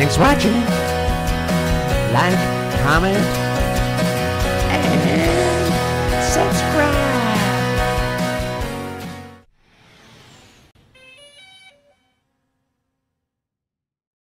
Thanks for watching. Like, comment, and subscribe.